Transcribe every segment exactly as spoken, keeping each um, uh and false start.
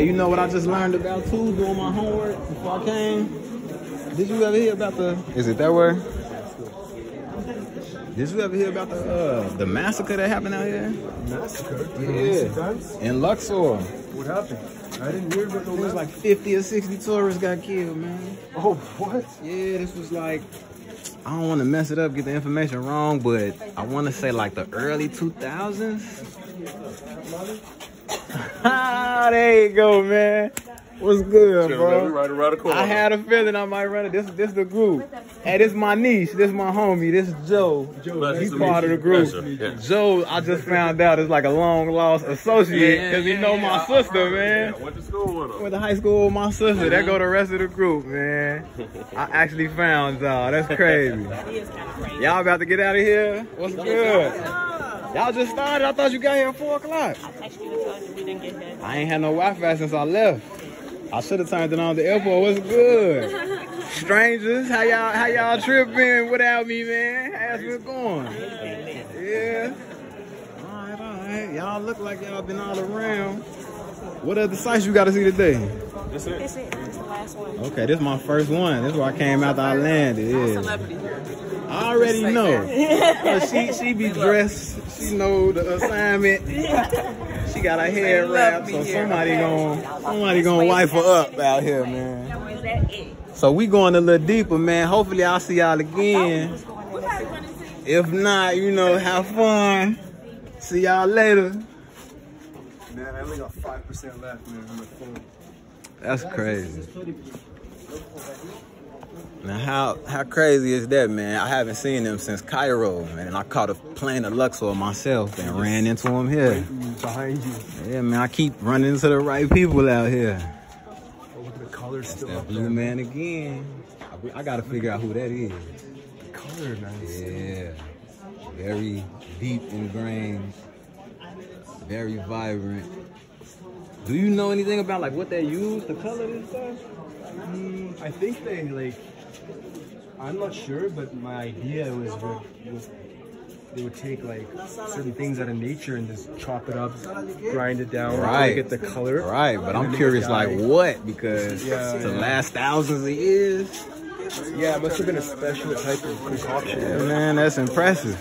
Hey, you know what I just learned about too, doing my homework before I came? Did you ever hear about the, is it that word? Did you ever hear about the uh, the massacre that happened out here? Massacre? Yeah. In Luxor. What happened? I didn't hear about the It was like fifty or sixty tourists got killed, man. Oh, what? Yeah, this was like, I don't want to mess it up, get the information wrong, but I want to say like the early two thousands. There you go, man. What's good, bro? Right around the corner. I had a feeling I might run it. This this the group. Hey, this my niece. This my homie. This is Joe. Joe, he's part of the group. Yeah. Joe, I just found out is like a long lost associate because yeah, he know yeah, my I, sister, I man. Yeah, went to school with him. Went to high school with my sister. Mm-hmm. That go the rest of the group, man. I actually found y'all. That's crazy. Y'all about to get out of here? What's good? Y'all just started? I thought you got here at four o'clock. I texted you and told you we didn't get here. I ain't had no Wi-Fi since I left. I should have turned it on at the airport. What's good? Strangers, how y'all how y'all trip been without me, man? How's it going? Yeah. All right, all right. Y'all look like y'all been all around. What other sights you got to see today? That's it. That's it. That's the last one. Okay, this is my first one. This is where I came after I landed. Yeah. I already know. But she she be dressed. She know the assignment. She got her hair wrapped, so somebody gonna somebody gonna wipe her up out here, man. So we going a little deeper, man. Hopefully I'll see y'all again. If not, you know, have fun. See y'all later. Man, I only got five percent left, man. On my phone. That's crazy. Now how how crazy is that, man? I haven't seen them since Cairo, man. And I caught a plane to Luxor myself and ran into them here. Behind you. Yeah, man. I keep running into the right people out here. Oh, look at the color still. That blue there. Man again. I, I gotta figure out who that is. The color, nice. Yeah. Very deep ingrained. Very vibrant. Do you know anything about like what they use, the color and stuff? Mm, I think they like. I'm not sure, but my idea was, was they would take like certain things out of nature and just chop it up, grind it down, right? Get the color, right? But I'm curious, like what? Because yeah, the yeah. last thousands of years, yeah, it must have been a special type of concoction. Yeah, man, that's impressive.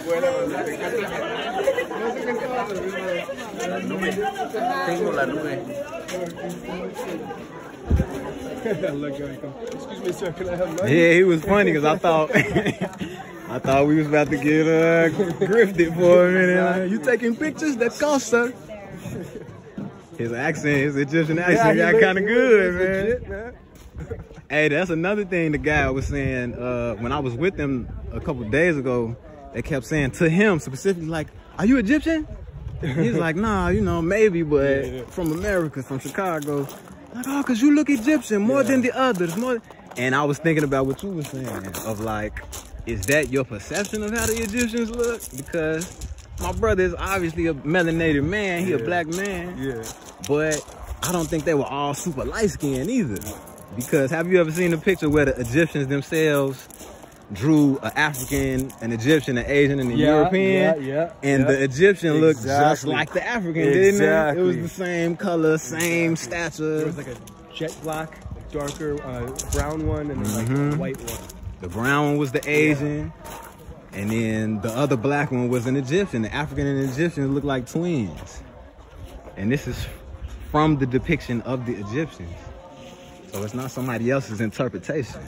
Excuse me, sir, can I have money? Yeah, he was funny because I thought I thought we was about to get uh, grifted for a minute. Like, you taking pictures? That cost, sir. His accent, his Egyptian accent yeah, got kind of good, man. man. Hey, that's another thing the guy was saying uh, when I was with him a couple of days ago. They kept saying to him specifically, like, "Are you Egyptian?" He's like, "Nah, you know, maybe, but yeah, yeah. from America, from Chicago." Like, oh, because you look Egyptian more yeah. than the others. More. And I was thinking about what you were saying of like, is that your perception of how the Egyptians look? Because my brother is obviously a melanated man. He yeah. a black man. Yeah. But I don't think they were all super light-skinned either. Because have you ever seen a picture where the Egyptians themselves drew an African, an Egyptian, an Asian, and a yeah, European, yeah, yeah, and yeah. the Egyptian exactly. looked just like the African, exactly. didn't it? It was the same color, same exactly. stature. It was like a jet black, darker uh, brown one, and then like mm-hmm. a white one. The brown one was the Asian, yeah. and then the other black one was an Egyptian. The African and Egyptian looked like twins, and this is from the depiction of the Egyptians. So it's not somebody else's interpretation.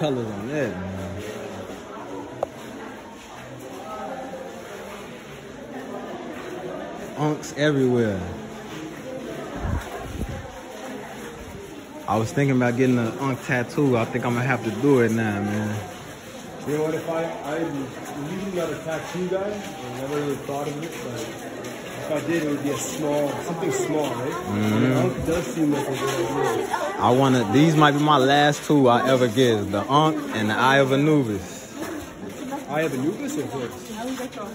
Colors on that, man. Ankhs everywhere. I was thinking about getting an ankh tattoo. I think I'm gonna have to do it now, man. You know what, if I, I was usually not a tattoo guy, I never really thought of it, but if I did, it would be a small, something small, right? Mm-hmm. Ankh does seem like a good idea. I want to, these might be my last two I ever get, the Ankh and the Eye of Anubis. Eye of Anubis or Horus?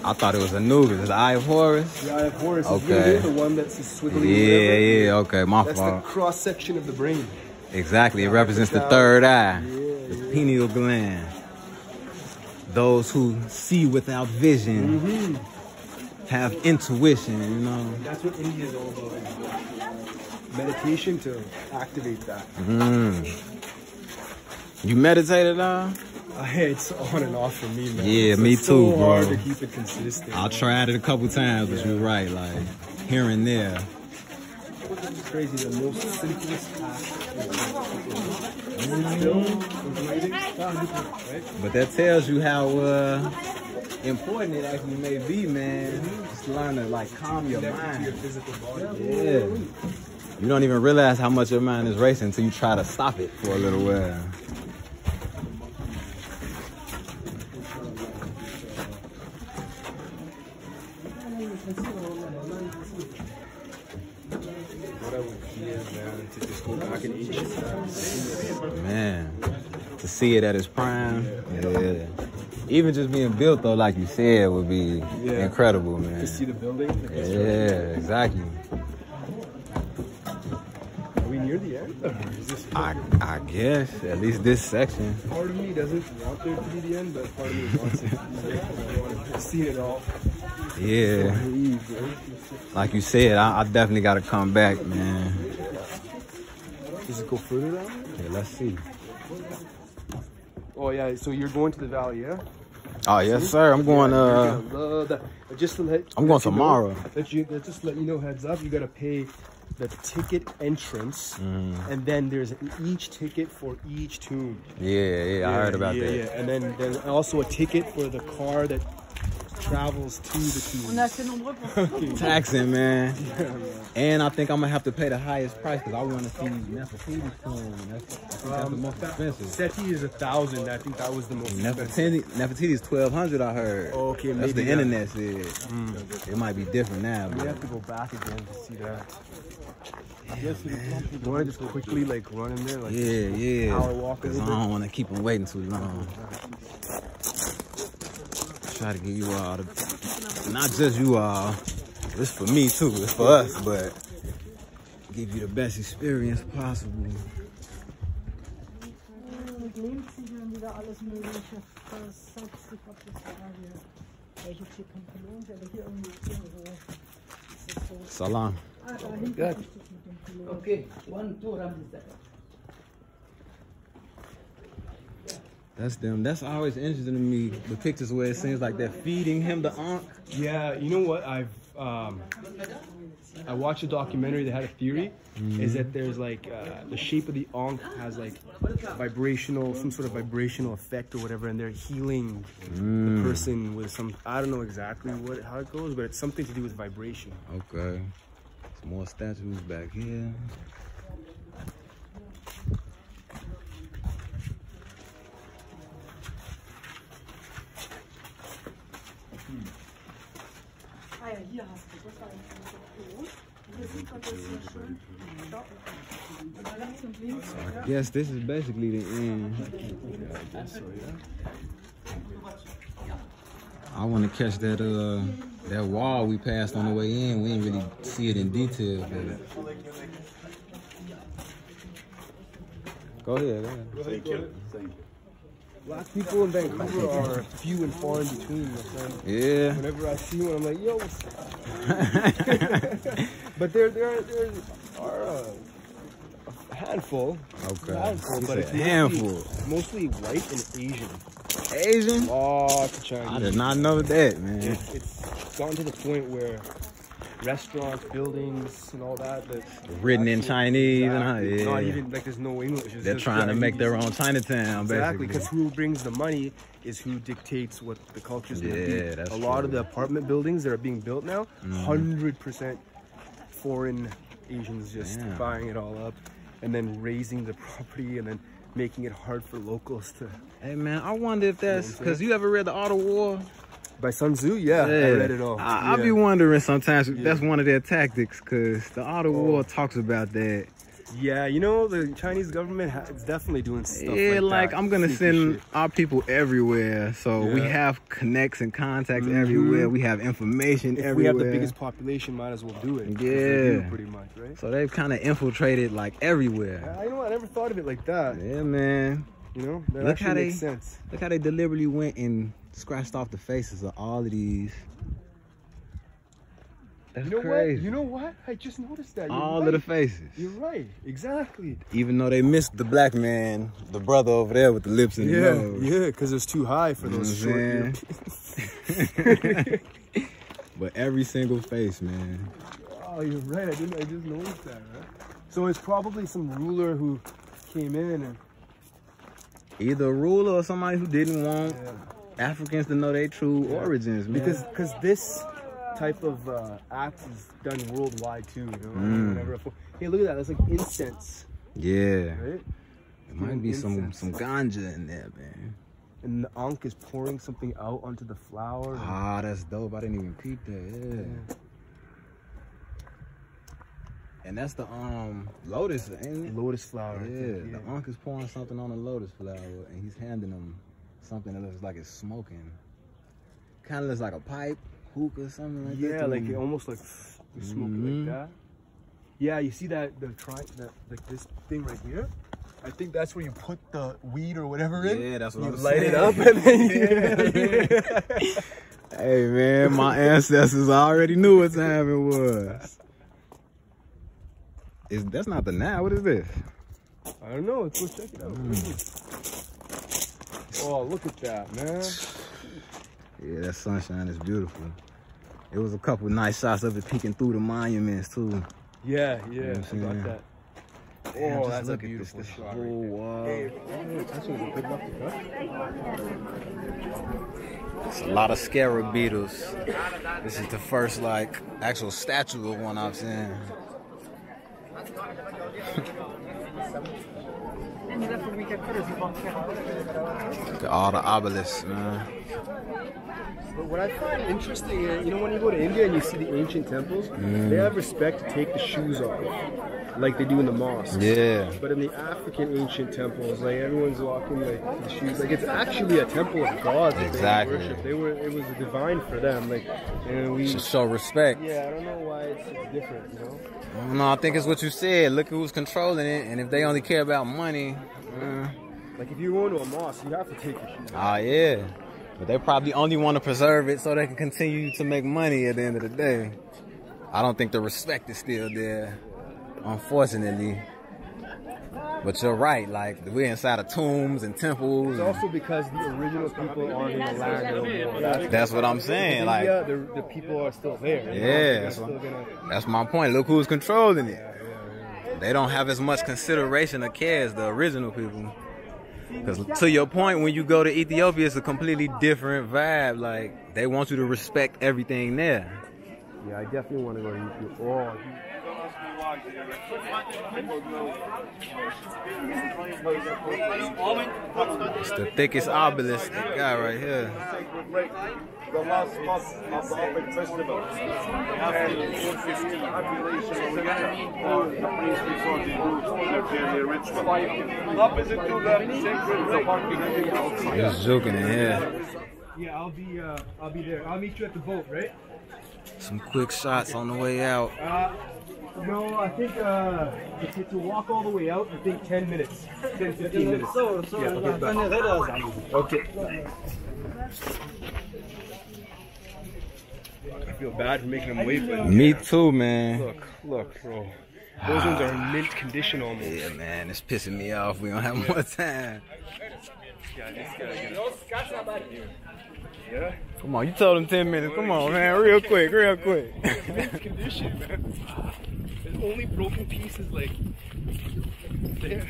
I thought it was Anubis, the Eye of Horus? The Eye of Horus, okay. Is the one that's the swiggly. Yeah, yeah, okay, my fault. That's the cross-section of the brain. Exactly, it represents the third eye, yeah, the yeah. pineal gland. Those who see without vision mm-hmm. have intuition, you know. That's what India is all about. Meditation to activate that. Mm-hmm. You meditate at all? Uh, it's on and off for me, man. Yeah, it's, me it's too, so bro. Hard to keep it consistent. I tried it a couple times, yeah. but you're right, like here and there. It's crazy, the most simplest act. Mm-hmm. But that tells you how uh, important it actually may be, man. Just learn to like calm your mind. Your physical body. Yeah. You don't even realize how much your mind is racing until you try to stop it for a little while. Man, to see it at its prime, yeah. Even just being built though, like you said, would be yeah. incredible, man. To see the building, the yeah, exactly. Are we near the end? Or is this I I guess at least this section. Part of me doesn't want there to be the end, but part of me wants it. I want to see it all. Yeah. Like you said, I, I definitely got to come back, man. Does it go further down? Yeah, let's see. Oh yeah, so you're going to the valley, yeah? Oh yes, see? Sir. I'm going. Yeah, uh, love that. Just to let, I'm going tomorrow. Know, let you, just let you know, heads up, you gotta pay the ticket entrance, mm. and then there's each ticket for each tomb. Yeah, yeah, yeah I heard about yeah, that. Yeah, and then there's also a ticket for the car that travels to the tomb. Taxing, man. Yeah, man. And I think I'm gonna have to pay the highest price because I want to see Nefertiti's tomb. That's, I think um, that's the most expensive. Seti is a thousand. I think that was the most Nefertiti, expensive. Nefertiti is twelve hundred. I heard. Oh, okay, that's maybe the not. Internet said. Mm. It might be different now. We man. Have to go back again to see that. Yeah, yes, you want to just quickly like run in there, like yeah, yeah. Hour walk. Cause I don't want to keep them waiting too long. Try to get you all, the, not just you all, it's for me too, it's for us, but give you the best experience possible. Salam. Good. Okay, one, two, Ramesses. That's them. That's always interesting to me, the pictures where it seems like they're feeding him the ankh. Yeah, you know what? I've um, I watched a documentary that had a theory, mm-hmm. is that there's like uh, the shape of the ankh has like vibrational, some sort of vibrational effect or whatever, and they're healing mm. the person with some. I don't know exactly what how it goes, but it's something to do with vibration. Okay, some more statues back here. Yes, this is basically the end. Yeah, I guess so, yeah. I want to catch that uh that wall we passed on the way in. We didn't really see it in detail. But... Go ahead, go ahead. Thank you. Thank you. Black people in Vancouver are few and far in between. Yeah. Whenever I see one, I'm like, yo, what's up? But there, there, there are a handful. Okay. A handful, but it's a handful. Mostly, mostly white and Asian. Asian? Oh, Chinese. I did not know that, man. It's, it's gotten to the point where restaurants, buildings, and all that. That's written in Chinese, exactly, and yeah. Not even like there's no English. It's They're trying Chinese. To make their own Chinatown, exactly, basically. Exactly, because who brings the money is who dictates what the culture is going to yeah, be. That's a true. Lot of the apartment buildings that are being built now, hundred mm. percent foreign Asians just Damn. Buying it all up, and then raising the property, and then making it hard for locals to. Hey man, I wonder if that's because you ever read The Art of War by Sun Tzu? Yeah, yeah. I read it all. I, yeah. I be wondering sometimes if yeah. that's one of their tactics, because The Art of oh. War talks about that. Yeah, you know, the Chinese government is definitely doing stuff like that. Yeah, like, I'm going to send our people everywhere. So we have connects and contacts everywhere. We have information everywhere. We have the biggest population, might as well do it. Yeah. Pretty much, right? So they've kind of infiltrated, like, everywhere. I know, I never thought of it like that. Yeah, man. You know, that actually makes sense. Look how they deliberately went and scratched off the faces of all of these. That's you know crazy. What? You know what? I just noticed that. You're all right. of the faces. You're right. Exactly. Even though they missed the black man, the brother over there with the lips and yeah, the nose. Yeah, because it's too high for you those short Europeans. But every single face, man. Oh, you're right. I didn't. I just noticed that, right? So it's probably some ruler who came in and... Either a ruler or somebody who didn't want yeah. Africans to know their true yeah. origins, man. Because cause this... type of uh, acts is done worldwide too, you know. Mm. Whenever, hey, look at that. That's like incense. Yeah. Right? There might be incense. some some ganja in there, man. And the ankh is pouring something out onto the flower. Ah, that's dope. I didn't even peep that. Yeah. And that's the um lotus, ain't it? Lotus flower. Yeah. yeah. The ankh is pouring something on the lotus flower, and he's handing him something that looks like it's smoking. Kind of looks like a pipe. Or something like yeah, that like it almost like you smoke mm -hmm. like that. Yeah, you see that the tri that like this thing right here. I think that's where you put the weed or whatever in. Yeah, that's what you I'm light saying. It up and then yeah, yeah. Hey man, my ancestors already knew what time it was. Is that's not the now? What is this? I don't know. Let's go check it out. Mm. Oh, look at that, man. Yeah, that sunshine is beautiful. It was a couple nice shots of it peeking through the monuments too. Yeah, yeah, you know I got that. Damn, oh, that's look a beautiful at this, this shot. Whole wall. Hey, that's a good bucket, huh? It's a lot of scarab beetles. This is the first like actual statue of one I've seen. Look at all the obelisks, man. But what I find interesting, you know, when you go to India and you see the ancient temples, mm. they have respect to take the shoes off, like they do in the mosques. Yeah. But in the African ancient temples, like everyone's walking like the shoes. Like it's actually a temple of gods. Exactly. That they worship. They were. It was divine for them. Like, and we should show respect. Yeah, I don't know why it's, it's different. You know. I don't know. I think it's what you said. Look who's controlling it, and if they only care about money, uh, like if you're going to a mosque, you have to take your shoes off. Ah, yeah. But they probably only want to preserve it so they can continue to make money at the end of the day. I don't think the respect is still there, unfortunately. But you're right, like, we're inside of tombs and temples. It's and also because the original people aren't in the land. That's, that's what I'm saying. In India, like, the, the people are still there. Yeah, that's, still gonna... that's my point. Look who's controlling it. Yeah, yeah, yeah. They don't have as much consideration or care as the original people. Because to your point, when you go to Ethiopia, it's a completely different vibe. Like, they want you to respect everything there. Yeah, I definitely want to go to Ethiopia. Oh. It's the thickest obelisk they got right here. The last month of the Open Festival. You're joking in here. Yeah, I'll be, uh, I'll be there. I'll meet you at the boat, right? Some quick shots on the way out. Uh, no, I think uh, to, to walk all the way out, I think ten minutes. ten, fifteen minutes. So, so yeah, okay. okay. I feel bad for making them wait for them. Me too, man. Look, look, bro. Those ah. ones are mint condition almost. Yeah, man. It's pissing me off. We don't have yeah. more time. Yeah, this guy. Yeah. Come on, you told him ten minutes. Come on, man. Real quick, real quick. Mint condition, man. There's only broken pieces like there.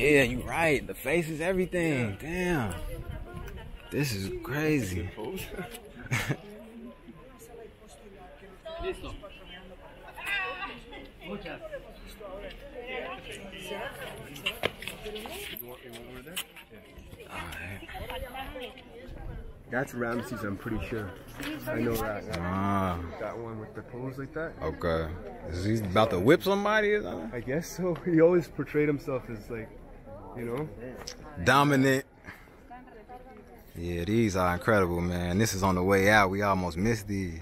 Yeah, you're right. The face is everything. Yeah. Damn. This is crazy. That's Ramesses, I'm pretty sure. I know that. That, ah. that one with the pose like that. Okay. Is he about to whip somebody or something? I guess so. He always portrayed himself as like, you know, dominant. Yeah, these are incredible, man. This is on the way out. We almost missed these.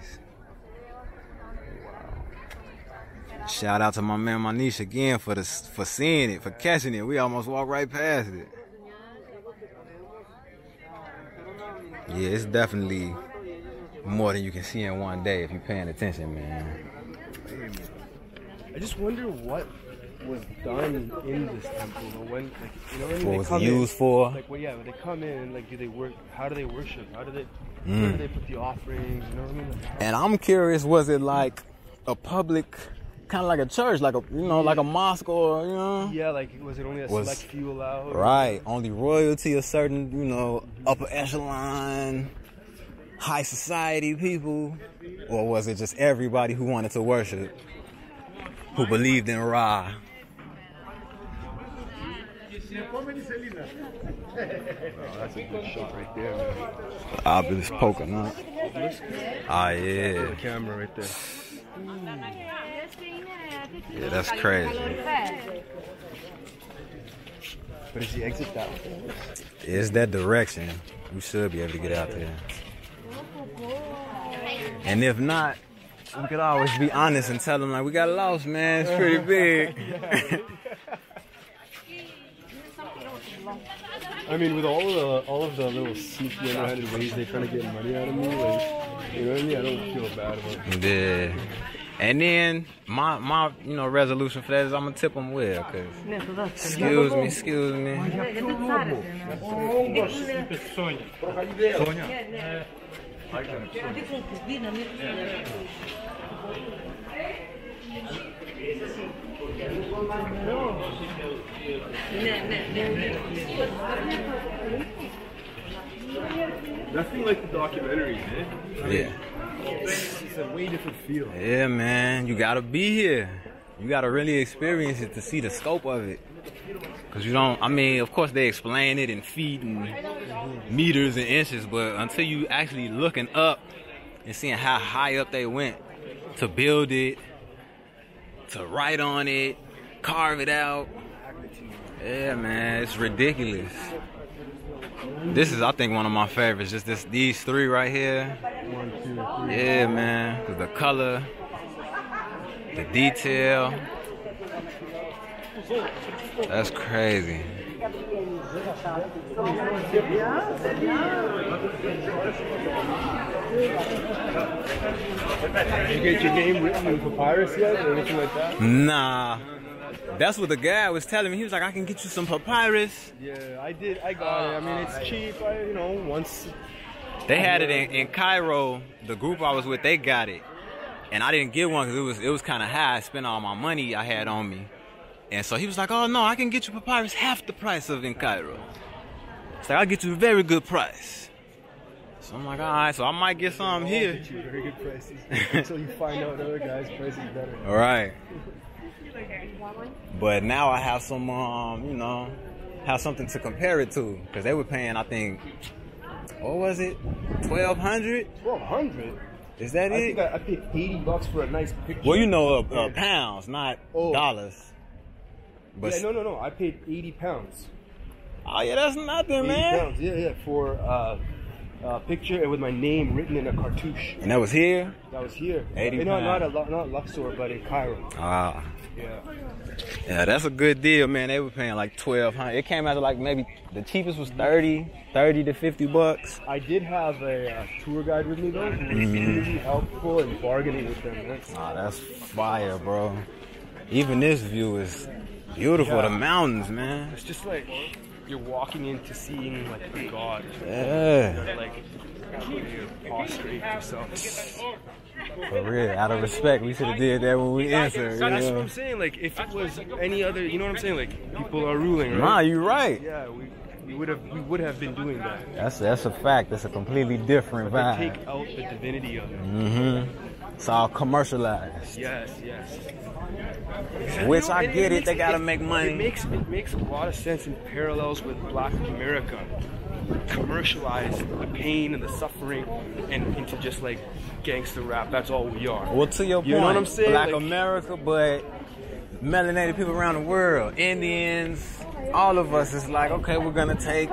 Wow. Shout out to my man Manish again for the for seeing it, for catching it. We almost walked right past it. Yeah, it's definitely more than you can see in one day if you're paying attention, man. I just wonder what was done in this temple, or when, like, you know, when what was it used in, for? Like, well, yeah, when they come in, like, do they work? How do they worship? How do they? Mm. Where do they put the offerings? You know what I mean? Like, how, and I'm curious, was it like a public, kind of like a church, like a, you know, yeah. like a mosque, or you know? Yeah, like, was it only a was, select few allowed? Right, only royalty, a certain, you know, upper echelon, high society people, or was it just everybody who wanted to worship, who believed in Ra? Oh, that's a good shot right there, man. The obelisk poking up. Ah, yeah. That's the camera right there. Ooh. Yeah, that's crazy. But is the exit that way? It's that direction. We should be able to get out there. And if not, we could always be honest and tell them, like, we got lost, man. It's pretty big. I mean, with all the all of the little sneaky, underhanded ways they're trying to get money out of me, like, you know what I mean? I don't feel bad about it. Yeah. And then my my you know resolution for that is I'm gonna tip them well, cause excuse me, excuse me. Nothing like the documentary, man. I mean, yeah. It's a way different feel. Yeah, man. You gotta be here. You gotta really experience it to see the scope of it. Cause you don't. I mean, of course they explain it in feet and meters and inches, but until you actually looking up and seeing how high up they went to build it, to write on it, carve it out. Yeah, man, it's ridiculous. This is, I think, one of my favorites. Just this, these three right here. One, two, three. Yeah, man. 'Cause the color, the detail. That's crazy. Did you get your name written in papyrus yet or anything like that? Nah. That's what the guy was telling me. He was like, I can get you some papyrus. Yeah, I did. I got uh, it. I mean, it's cheap. I, you know, once. They had it in, in Cairo. The group I was with, they got it. And I didn't get one because it was, it was kind of high. I spent all my money I had on me. And so he was like, oh, no, I can get you papyrus half the price of in Cairo. It's like, I'll get you a very good price. So I'm like, all right, so I might get some here. Get you very good prices until you find out other guys' prices better. All right. But now I have some, um, you know, have something to compare it to, because they were paying, I think, what was it, twelve hundred? Twelve hundred. Is that I it? Think I, I paid eighty bucks for a nice picture. Well, you know, uh, uh, pounds, not oh. dollars. But yeah, no, no, no. I paid eighty pounds. Oh yeah, that's nothing, man. Pounds. Yeah, yeah, for uh, a picture with my name written in a cartouche. And that was here. That was here. Eighty. You know, not a not Luxor, but in Cairo. Ah. Yeah. Yeah, that's a good deal, man. They were paying like twelve hundred. It came out to like maybe the cheapest was thirty, thirty to fifty bucks. I did have a uh, tour guide with me though, who was mm-hmm. really helpful in bargaining with them. Man. Ah, that's fire, bro. Even this view is beautiful. Yeah. The mountains, man. It's just like you're walking into seeing like a god. Yeah. You're like prostrate yourself. For real, out of respect, we should have did that when we answered. That's what I'm saying. Like, if it was any other, you know what I'm saying? Like, people are ruling, right? Nah, you're right. Yeah, we, we would have we would have been doing that. That's that's a fact. That's a completely different vibe. They take out the divinity of it. Mm-hmm. It's all commercialized. Yes, yes. Which, you know, I get it. Makes, they gotta make money. It makes it makes a lot of sense in parallels with Black America. commercialize the pain and the suffering and into just like gangster rap. That's all we are. Well, to your point, you know what I'm saying? Black like, America, but melanated people around the world, Indians, all of us, is like, okay, we're gonna take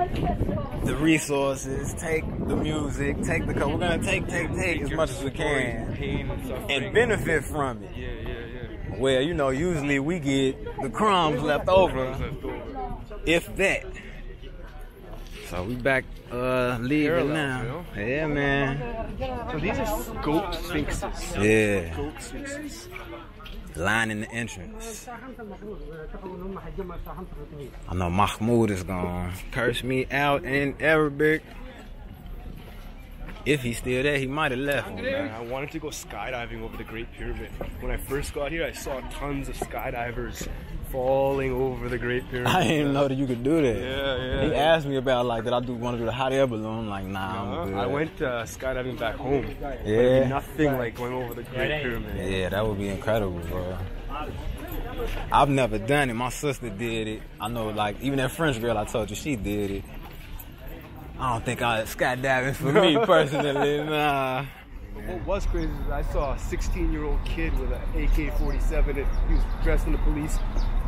the resources, take the music, take the we're gonna take, take, take as much as we can, pain and, and benefit from it. Yeah, yeah, yeah. Well, you know, usually we get the crumbs left over, if that. So we back uh, leaving now. Girl. Yeah, man. So these are goat sphinxes. Yeah. Goat sphinxes. Lining the entrance. I know Mahmoud is gonna curse me out in Arabic. If he's still there, he might have left. Oh, man. I wanted to go skydiving over the Great Pyramid. When I first got here, I saw tons of skydivers falling over the Great Pyramid. I didn't know that you could do that. Yeah, yeah. He asked me about, like, did I do want to do the hot air balloon? I'm like, nah, I'm good. I went uh, skydiving back home. Yeah. Nothing like going over the Great Pyramid. Yeah, that would be incredible, bro. I've never done it. My sister did it. I know, like, even that French girl I told you, she did it. I don't think I skydiving for me personally, nah. But what was crazy is I saw a sixteen-year-old kid with an A K forty-seven and he was dressed in a police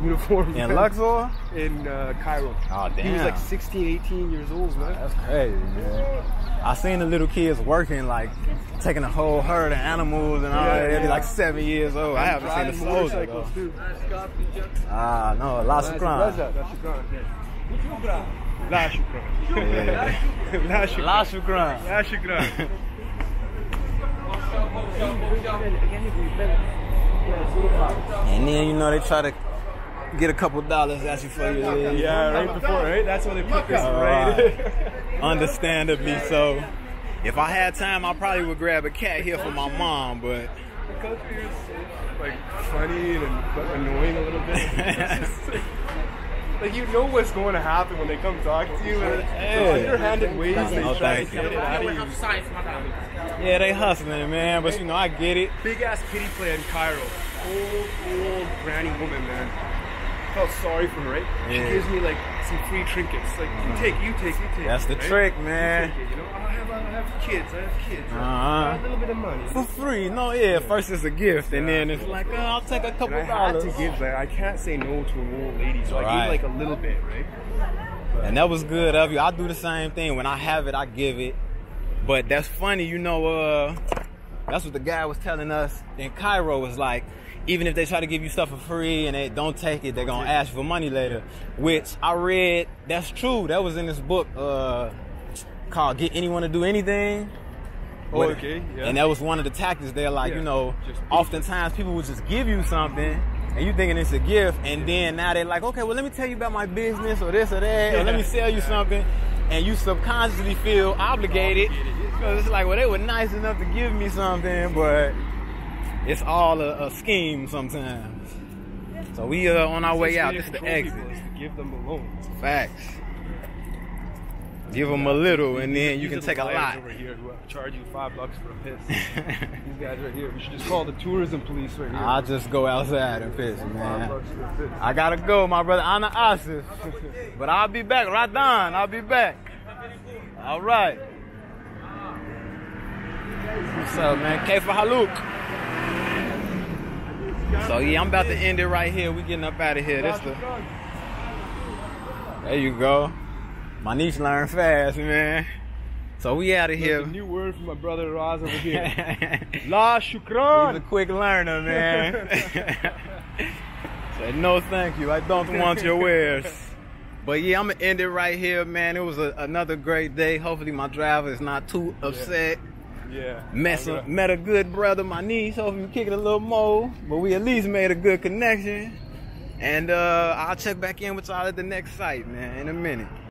uniform. In Luxor? In uh, Cairo. Oh, damn. He was like sixteen, eighteen years old, man. That's crazy, man. I seen the little kids working, like, taking a whole herd of animals and all yeah, that. They'd yeah. be like seven years old. I haven't seen the soldier, though. Ah, no, lots of crime. La shukran. La shukran. La shukran. La shukran. And then, you know, they try to get a couple dollars at you for your legs. Yeah, right before, right? That's when they put this right. Understandably so. If I had time, I probably would grab a cat here for my mom, but... The country is, like, funny and but annoying a little bit. Like, you know what's going to happen when they come talk to you, and hey, underhanded ways they no, try to get it out of you. Yeah, they hustling, man, but you know, I get it. Big ass kitty play in Cairo. Old, old granny woman, man. I felt sorry for her, right? She yeah. gives me like some free trinkets. Like, you take, you take, you take. That's the right? trick, man. You, it, you know, I have, I have kids, I have kids. Uh-huh. I have a little bit of money. For free, no, yeah. First it's a gift, yeah. and then it's like, oh, I'll take a couple and I dollars. I had to give, like, I can't say no to an old lady, so right. I gave like a little bit, right? But, and that was good of you. I do the same thing. When I have it, I give it. But that's funny, you know. Uh, that's what the guy was telling us in Cairo was like. Even if they try to give you stuff for free and they don't take it, they're going to ask for money later. Which I read, that's true. That was in this book uh, called Get Anyone to Do Anything. Oh, okay. Yeah. And that was one of the tactics. They're like, yeah. you know, just oftentimes people will just give you something and you thinking it's a gift. And then now they're like, okay, well, let me tell you about my business or this or that. Yeah. Or let me sell you something. And you subconsciously feel obligated. Because it's like, well, they were nice enough to give me something, but... It's all a, a scheme sometimes. So we are on our way out. This is the exit. Is to give them a loan. Facts. Give them a little, and then you can take a lot. Over here, who charge you five bucks for a piss. These guys right here. We should just call the tourism police right here. I'll just go outside and piss, man. Five bucks for a piss. I gotta go, my brother. Ana Asif. But I'll be back, right on. I'll be back. All right. What's up, man? K for Haluk. So yeah, I'm about to end it right here. We getting up out of here. That's the. There you go. My niece learned fast, man. So we out of here. There's a new word from my brother Raz over here. La shukran. He's a quick learner, man. Said no, thank you. I don't want your wares. But yeah, I'm gonna end it right here, man. It was a, another great day. Hopefully, my driver is not too upset. Yeah. Yeah. Met, a, met a good brother, my niece. Hope you kick it a little more. But we at least made a good connection. And uh, I'll check back in with y'all at the next site, man, in a minute.